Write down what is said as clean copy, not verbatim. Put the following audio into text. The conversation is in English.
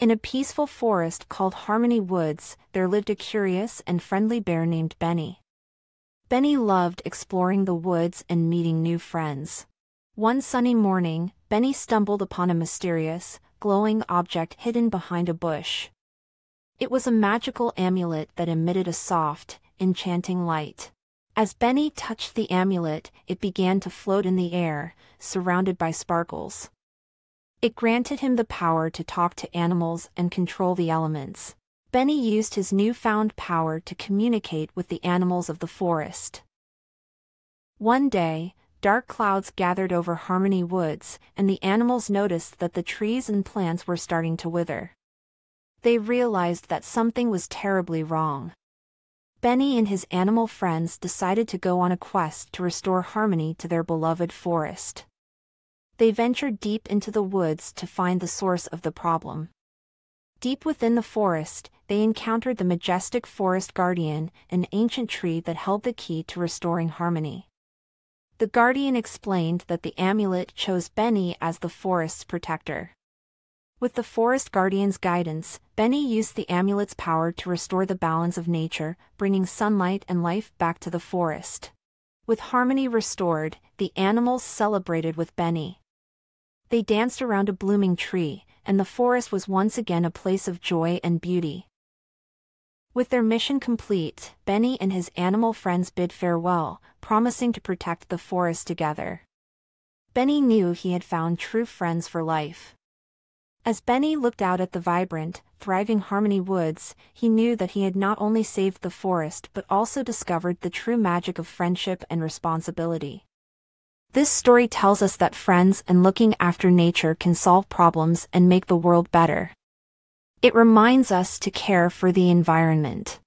In a peaceful forest called Harmony Woods, there lived a curious and friendly bear named Benny. Benny loved exploring the woods and meeting new friends. One sunny morning, Benny stumbled upon a mysterious, glowing object hidden behind a bush. It was a magical amulet that emitted a soft, enchanting light. As Benny touched the amulet, it began to float in the air, surrounded by sparkles. It granted him the power to talk to animals and control the elements. Benny used his newfound power to communicate with the animals of the forest. One day, dark clouds gathered over Harmony Woods, and the animals noticed that the trees and plants were starting to wither. They realized that something was terribly wrong. Benny and his animal friends decided to go on a quest to restore harmony to their beloved forest. They ventured deep into the woods to find the source of the problem. Deep within the forest, they encountered the majestic forest guardian, an ancient tree that held the key to restoring harmony. The guardian explained that the amulet chose Benny as the forest's protector. With the forest guardian's guidance, Benny used the amulet's power to restore the balance of nature, bringing sunlight and life back to the forest. With harmony restored, the animals celebrated with Benny. They danced around a blooming tree, and the forest was once again a place of joy and beauty. With their mission complete, Benny and his animal friends bid farewell, promising to protect the forest together. Benny knew he had found true friends for life. As Benny looked out at the vibrant, thriving Harmony Woods, he knew that he had not only saved the forest but also discovered the true magic of friendship and responsibility. This story tells us that friends and looking after nature can solve problems and make the world better. It reminds us to care for the environment.